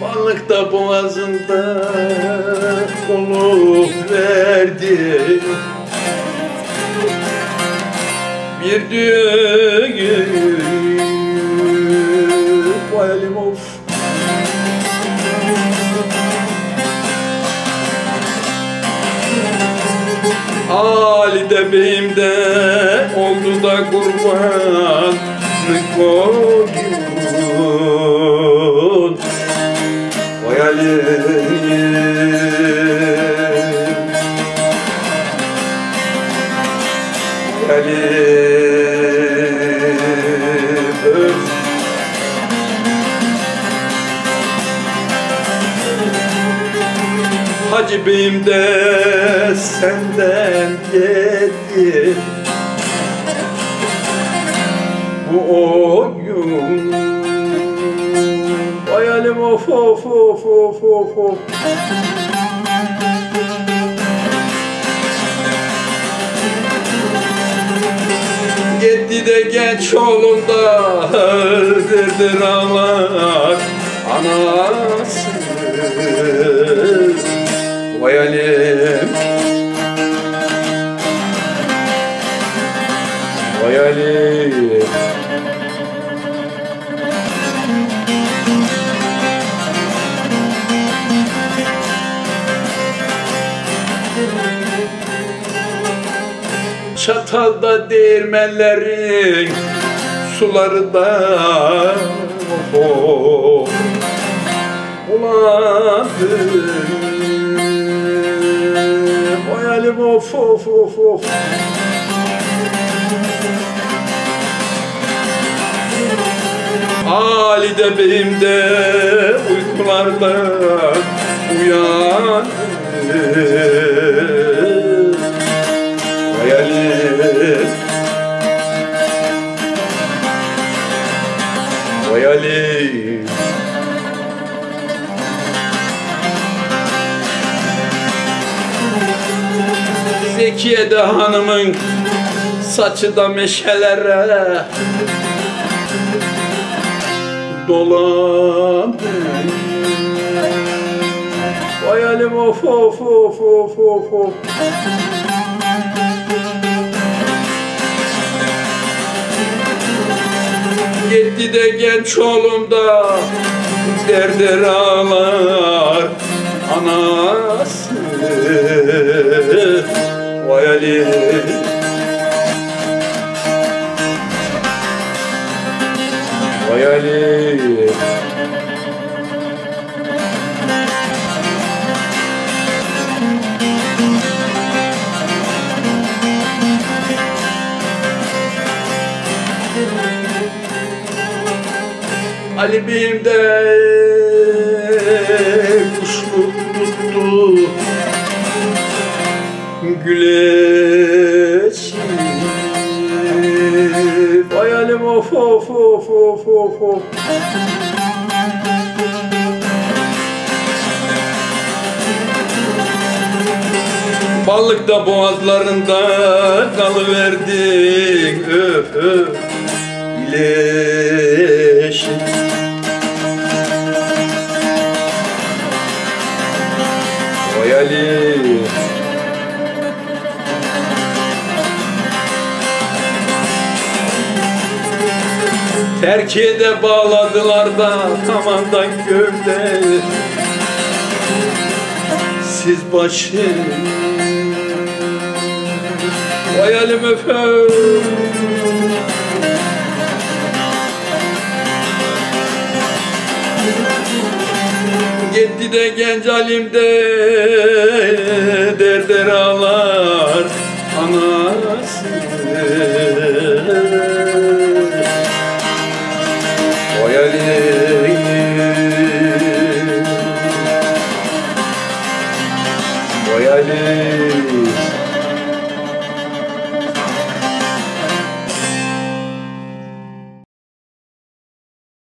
Ballıkta boğazında soluk verdi, bir düğün Valimov. Halide Bey'im de oldu da kurbanlık boyun, vay Ali. Hacı Bey'im de senden gitti, bu oyun hayalim of of of of of of. Gitti de genç oğlunda öldürdün ağlar anasını, vay alim, vay alim. Çatalda değirmenlerin suları da bulandı. Of of of of. Halide Bey'im de uykularda uyandı, hayalim, hayalim. Zekiye de hanımın saçı da meşelere dolandı, vay alim of of of of of. Gitti de genç oğlumda derder ağlar anası, vay Ali, vay Ali. Ali Bey'im de kuşluk tuttu güleç, vay alim of of of of of. Ballıkta boğazlarında kalıverdik öf öf ileşin. Vay alim, terkiye de bağladılar da tamandan gövde, siz başın, vay alim öfem. Gitti de genç halimde derder ağlar ana.